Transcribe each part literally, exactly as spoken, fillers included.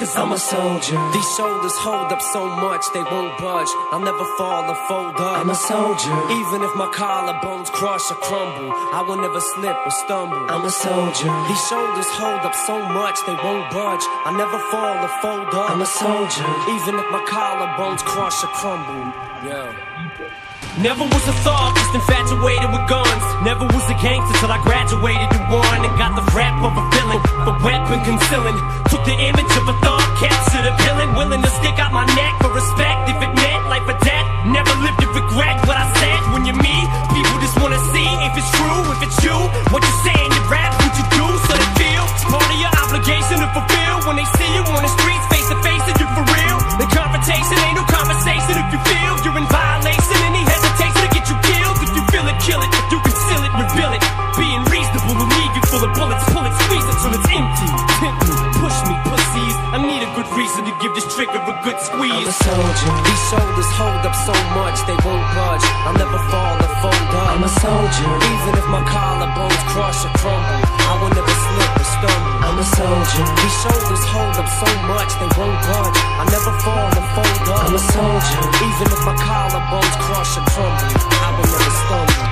Cause I'm a soldier. These shoulders hold up so much they won't budge. I'll never fall or fold up. I'm a soldier. Even if my collarbones crush or crumble, I will never slip or stumble. I'm a soldier. These shoulders hold up so much they won't budge. I'll never fall or fold up. I'm a soldier. Even if my collarbones crush or crumble. Yeah. Never was a thug, just infatuated with guns. Never was a gangster till I graduated to one and got the rap of a villain, the weapon concealing. Took the image of a thug, captured a villain, willing to stick out my neck for respect if it meant life or death. Never lived to regret what I said. When you're me, people just wanna see if it's true, if it's you. What you say in your rap, what you do, so they feel part of your obligation to fulfill. When they see you on the streets, face to face, and you're for real. The confrontation ain't no conversation if you feel you're in violation. Any hesitation to get you killed, if you feel it, kill it. You can seal it, reveal it. Being reasonable will leave you full of bullets. Pull it, squeeze it till it's empty. Tempt me, push me, pussies. I need a good reason to give this trigger a good squeeze. I'm a soldier. These shoulders hold up so much they won't budge. I'll never fall or fold up. I'm a soldier. Even if my collarbones crush or crumble, I will never slip or stumble. I'm a soldier. These shoulders hold up so much they won't budge. I'll never fall or fold up. I'm a soldier. Even if my collarbones crush or crumble, I will never stumble.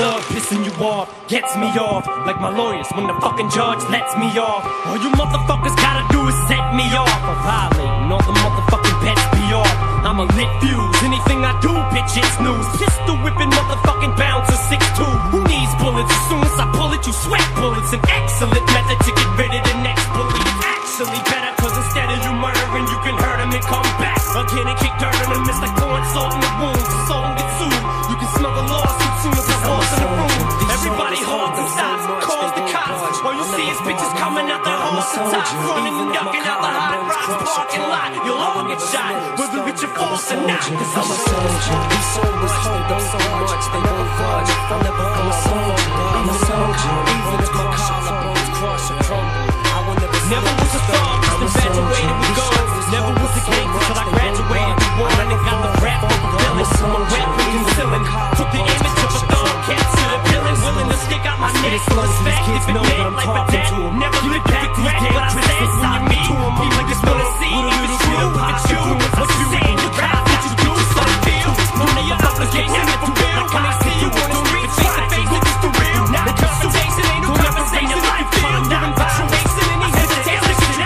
Love pissing you off, gets me off. Like my lawyers when the fucking judge lets me off. All you motherfuckers gotta do is set me off. I'm violating all the motherfucking bets be off. I'm a lit fuse, anything I do, bitch, it's news. Pistol whipping motherfucking bouncer six two. Who needs bullets? As soon as I pull it, you sweat bullets. An excellent method to get rid of the next bully. Actually better, cause instead of you murdering, you can hurt him and come back again and kick dirt on him. It's like pouring salt in the wounds. The soul gets sued, you can smell the lawsuit soon as I. Everybody holds them sides, calls the cops. All you see is bitches coming out their holes and tops, running and ducking out the hot rods, parking lot. You'll all get shot, whether it's your fault or not. Cause I'm a soldier. These soldiers hold up so much they won't budge. I'll never fall or fold up. I'm a soldier. Even if my collarbones crush or crumble, I will never slip or stumble. Never was a thug, just infatuated with guns. Never was a gangster till I graduated to one and got the rap of a villain. My weapon concealing, took the image of a thug. Capture the villain, willing to stick out my neck. Respect if it meant life or death. Never look back to these damn tricks when you meet. People just wanna see if it's you, if it's you. What you say in your rap, what you do, so they feel. None of your obligations are too real. When I see you on the street, face to face, if it's the real. Not a conversation, ain't no conversation if you feel. Not a conversation, any hesitation if you feel.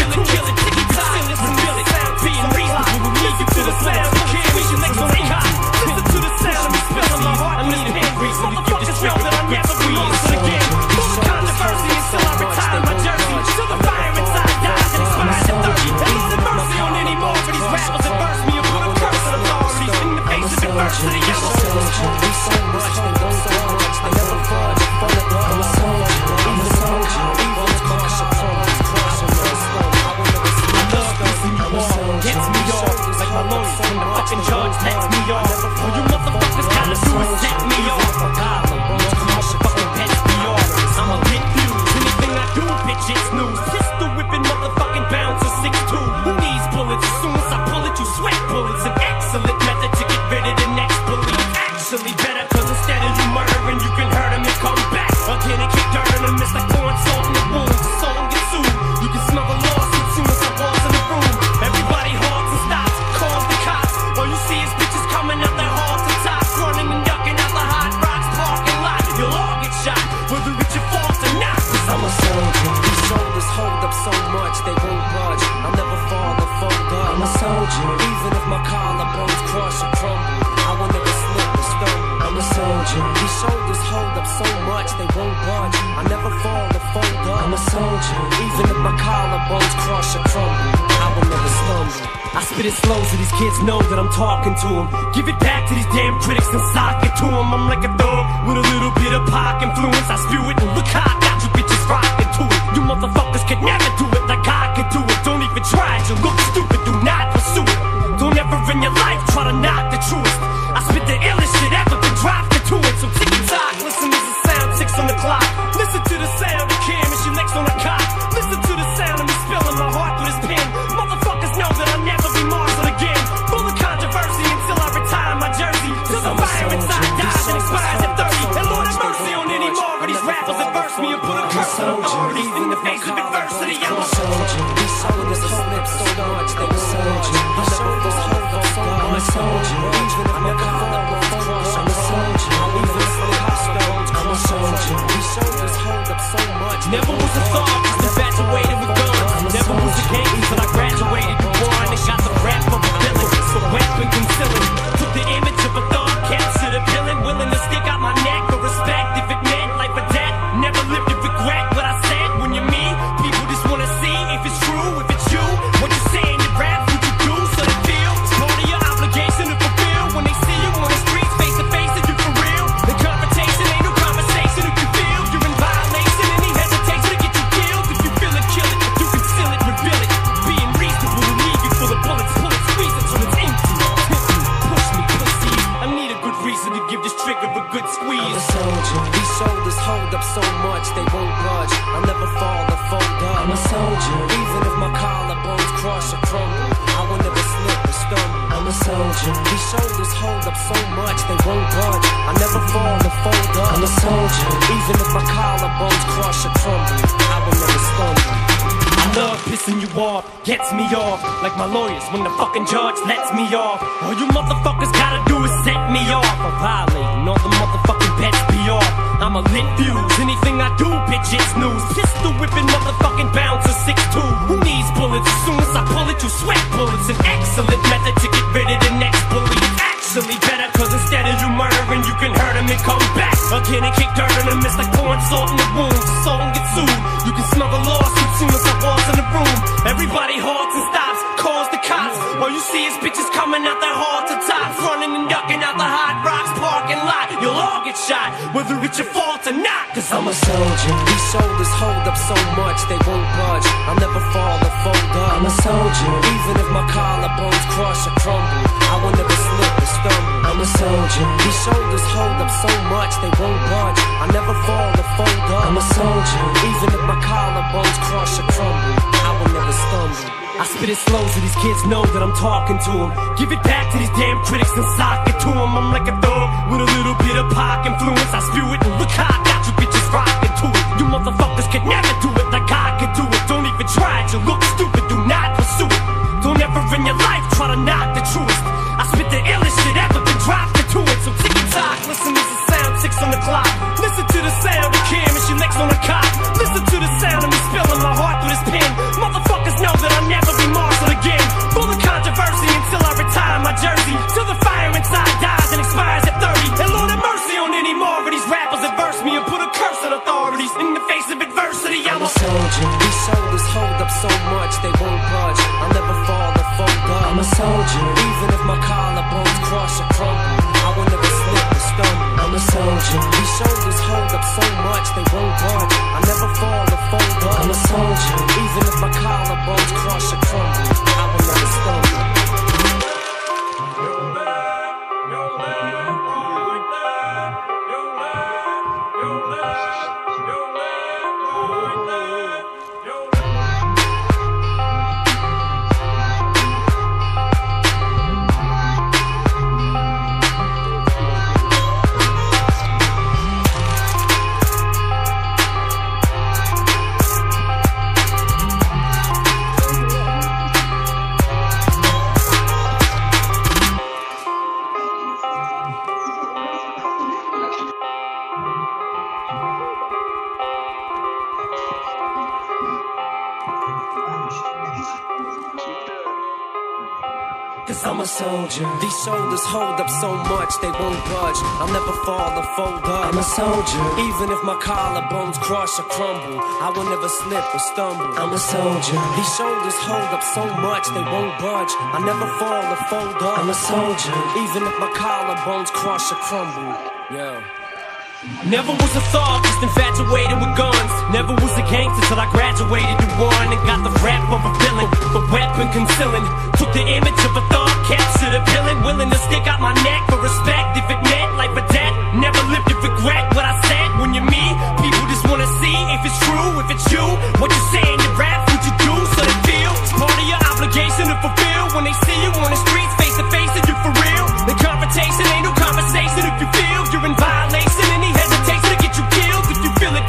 If you feel it, kill it, take it, seal it, reveal it. Being reasonable will lead you to the slab. We should make some cops. Listen to the sound, we spill on my heart. I need a reason to keep this real that I never be lost again. Full of controversy until I retire my jersey. Till the fire inside dies and expires at thirty. Ain't no mercy on any more for these rappers that burst me and put a curse on authorities. In the face of adversity, I'm a soldier. We so much, they don't so much, they never budge. I'm a soldier, I'm a soldier. Evil's crush a promise, crush a promise. I love missing you all, gets me off. Like my lawyers when the fucking judge lets me off. All you motherfuckers gotta do is set me off. Collarbones crush your fucking pets be off. I'm a lit fuse, anything I do, bitch, it's news. Pistol whipping motherfucking bouncer six two. Who needs bullets? As soon as I pull it, you sweat bullets. An excellent method to get rid of the next bully. Actually better, cause instead of you murdering, you can hurt him and come back again and kick dirt on him. It's like pouring salt in the wounds. The soul gets sued, you can smell the law. So much they won't budge. I'll never fall or fold up. I'm a soldier. Even if my collarbones crush or crumble, I will never slip or stumble. I'm a soldier. These shoulders hold up so much they won't budge. I never fall or fold up. I'm a soldier, even if my collarbones crush or crumble, I will never stumble. I spit it slow so these kids know that I'm talking to them. Give it back to these damn critics and sock it to them. I'm like a dog with a little bit of pop influence. I spew it and look how I got you bitches rocking to it. You motherfuckers could never do it like I could do it. Don't even try it, you look stupid, do not pursue it. Don't ever in your life try to knock the truest. I spit the illest shit ever been dropped into it. So tick tock, listen as the sound ticks on the clock. Listen to the sound of Kim as she licks on the cock. Listen to the sound of me spilling my heart through this pen. Motherfuckers know that I'll never be marshaled again. Full of controversy until I retire my jersey. Till the fire inside dies and expires at thirty. And Lord have mercy on any more of these rappers that verse me and put a curse on authority in the face of adversity. I'm a soldier. These soldiers hold up so much they were soldiers. I'm a soldier. Even if my collarbones cross, I'm a soldier. Even if my collarbones cross, I'm a soldier. These soldiers hold up so much. Never was a thug, just infatuated with guns. Never was a gang until I graduated. Born and got the rap of a villain, so rap and concealing. Took the image of a thug, captured a villain, willing to stick out my neck for respect if it meant life or death. Never lived to regret what I said. When you're me, people just wanna see if it's true, if it's you. What you say in your rap, what you do, so they feel more to your obligation to fulfill. When they see you on the streets, face to face, if you're for real. The confrontation ain't no conversation if you feel you're in violation. Any hesitation to get you killed, if you feel it, kill it. You can seal it, reveal it. Being reasonable will leave you full of bullets, bullets, squeeze it till it's empty. Push me, push me, pussy. I need a good reason to give this trigger a good squeeze. I'm a soldier. These shoulders hold up so much they won't budge. I'll never fall or fold up. I'm a soldier. Even if my collarbones crush or crumble, I will never slip or stumble. I'm a soldier. These shoulders hold up so much they won't budge. I'll never fall or fold up. I'm a soldier. Even if my collarbones crush or crumble, I will never stumble. I love pissing you off, gets me off. Like my lawyers when the fucking judge lets me off. All you motherfuckers gotta do is set me off. I'm violating all the motherfucking bets be off. I'm a lit fuse, anything I do, bitch, it's news. Pistol whipping motherfucking bouncer six two. Who needs bullets? As soon as I pull it, you sweat bullets. An excellent method to get rid of the next bully. Actually better, cause instead of you murdering, you can hurt him and come back again and kick dirt on him. It's like pouring salt in the wound, so salt and get sued. You can smell the lawsuit soon as I walk in the room. Everybody halts and stops, calls the cops. All you see is bitches coming out their hard to tops, running and ducking out the hot rocks parking lot. You'll all get shot, whether it's your fault or not. Cause I'm a soldier. These shoulders hold up so much they won't budge. I'll never fall or fold up. I'm a soldier. Even if my collarbones crush or crumble, I will never slip or stumble. I'm a soldier. These shoulders hold up so much they won't budge. I'll never fall or fold up. I'm a soldier. Even if my collarbones crush or crumble, I will never stumble. I spit it slow so these kids know that I'm talking to them. Give it back to these damn critics and sock it to them. I'm like a dog with a little bit of pop influence. I spew it and look how I got you bitches rocking to it. You motherfuckers could never do it like I could do it. Don't even try it, you look stupid, do not pursue it. Don't ever in your life try to knock the truest. I spit the illest shit ever been dropped into it. So tick tock, listen as the sound ticks on the clock. Listen to the sound of Kim and she licks on the cock. Listen to the sound of me spilling my heart through this pen. Motherfuckers know that I'll never again, full of controversy until I retire my jersey. Till the fire inside dies and expires at thirty. And Lord have mercy on any more of these rappers that verse me and put a curse on authorities in the face of adversity. I'm, I'm a soldier. These shoulders hold up so much they won't budge. I'll never fall or fold up. I'm a soldier. Even if my collarbones crush or crumble, I will never slip or stumble. I'm a soldier. These shoulders hold up so much they won't budge. I'll never fall or fold up. I'm a soldier. Even if my collarbones crush or crumble, I will never stumble. I'm a soldier. These shoulders hold up so much they won't budge. I'll never fall or fold up. I'm a soldier. Even if my collarbones crush or crumble, I will never slip or stumble. I'm a soldier. These shoulders hold up so much they won't budge. I'll never fall or fold up. I'm a soldier. Even if my collarbones crush or crumble. Yeah. Never was a thug, just infatuated with guns. Never was a gangster till I graduated to one and got the rap of a villain, the weapon concealing. Took the image of a thug, captured a villain, willing to stick out my neck for respect if it meant life or death. Never lived to regret what I said. When you're me, people just wanna see if it's true, if it's you. What you say in your rap, what you do, so they feel part of your obligation to fulfill. When they see you on the streets, face to face, and you for real. The confrontation ain't no conversation if you feel you're in violation.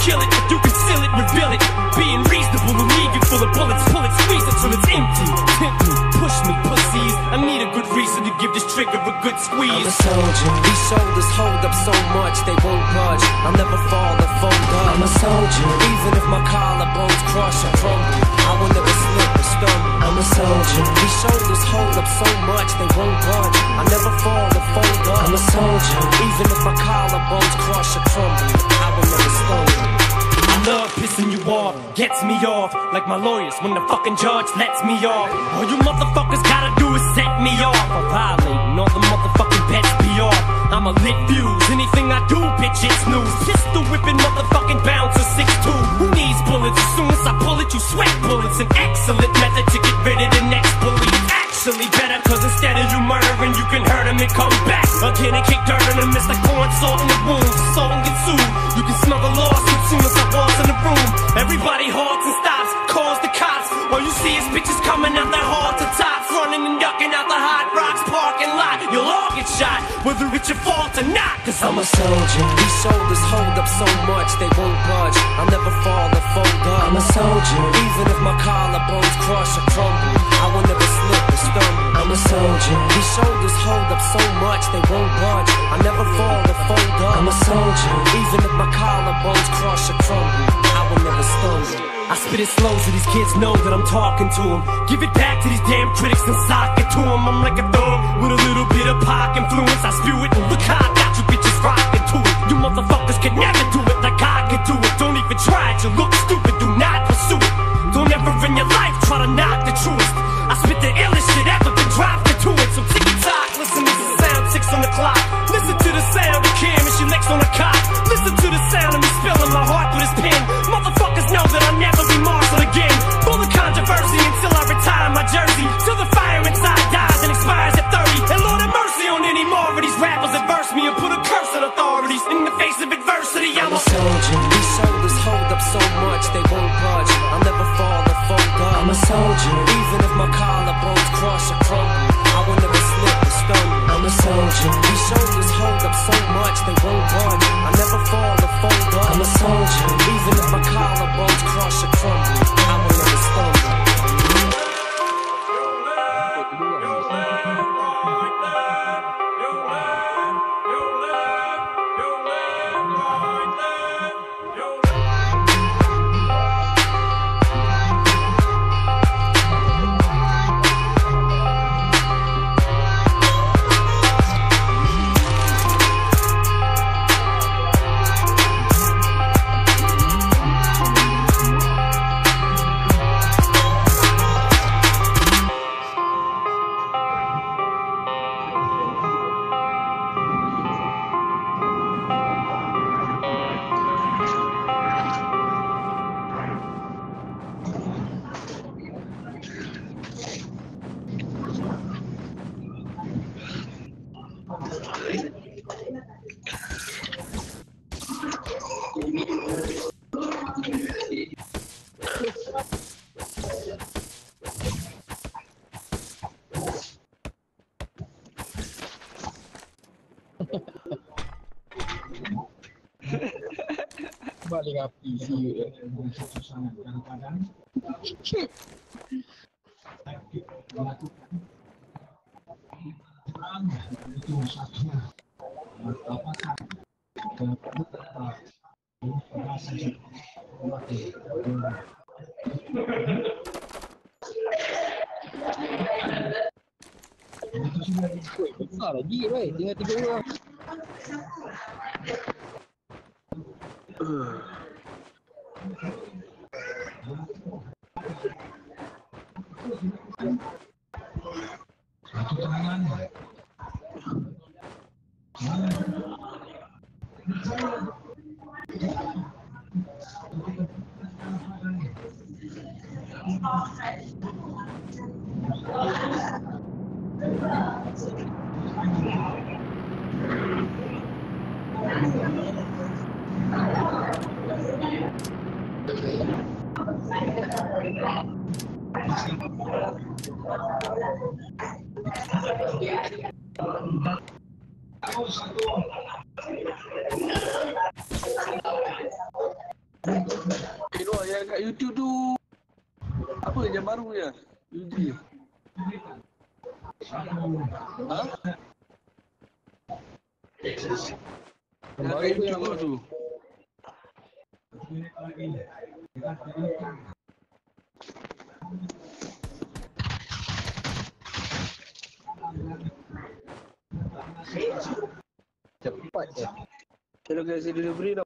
Kill it, you can seal it, reveal it. Being reasonable will leave you full of bullets. Pull it, squeeze it till it's empty. Tempt me, push me, pussies. I need a good reason to give this trigger a good squeeze. I'm a soldier. These shoulders hold up so much they won't budge. I'll never fall or fold up. I'm a soldier. Even if my collarbones crush or crumble, I will never slip or stumble. I'm a soldier. These shoulders hold up so much they won't budge. I'll never fall or fold up. I'm a soldier. Even if my collarbones crush or crumble, I will never stumble. Love pissing you off, gets me off, like my lawyers when the fucking judge lets me off. All you motherfuckers gotta do is set me off. I'm violating all the motherfucking bets be off. I'm a lit fuse, anything I do, bitch, it's news. Pistol whipping motherfucking bouncer six two. Who needs bullets? As soon as I pull it, you sweat bullets. An excellent method to get rid of the next bully. Actually better, cause instead of you murdering, you can hurt him and come back again and kick dirt in the mist like pouring salt in the wound. Salt and get sued. You can smell the loss as soon as I walk in the room. Everybody halts and stops, calls the cops. All you see is bitches coming out their hard to tops, running and ducking out the hot rocks parking lot. You'll all get shot, whether it's your fault or not. Cause I'm a soldier. These shoulders hold up so much they won't budge. I'll never fall or fold up. I'm a soldier. Even if my collarbones crush or crumble, I will never slip or stumble. I'm a soldier. These shoulders hold up so much they won't budge. I'll never fall or fold up. I'm a soldier. Even if my collarbones crush or crumble, I will never stumble. I spit it slow so these kids know that I'm talking to them. Give it back to these damn critics and sock it to them. I'm like a thug with a little bit of pop influence. I spew it and look how I got you bitches rocking to it. You motherfuckers can never do it like I can do it. Don't even try it, you look stupid, do not pursue it. Don't ever in your life try to knock the truest. I spit the illest shit ever been dropped into it. So tick tock, listen to the sound, six on the clock. Listen to the sound of Kim and she licks on the cop. Listen to the sound of me spilling my heart with his pen. Motherfuckers know that I'm never until I retire my jersey, till the fire inside dies and expires at thirty. And Lord have mercy on any more of these rappers that verse me and put a curse on authorities. In the face of adversity, I'm, I'm a soldier. These shoulders hold up so much they won't budge. I'll never fall or fold up. I'm a soldier. Even if my collarbones crush or crumble, I will never slip or stumble. I'm a soldier. These shoulders hold up so much they won't budge. I'll never fall or fold up. I'm a soldier. Even if my collarbones crush or crumble, I will never stumble. Balik api sih. Kadang-kadang besar lagi baik. Tinggal tiga orang. Uh. Satu tangan. Tengok yang kat YouTube tu. Apa yang baru ya? Uji. Ha? Yang baru YouTube tu. Cepat je. Kalau guys delivery dah.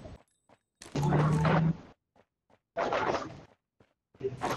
you.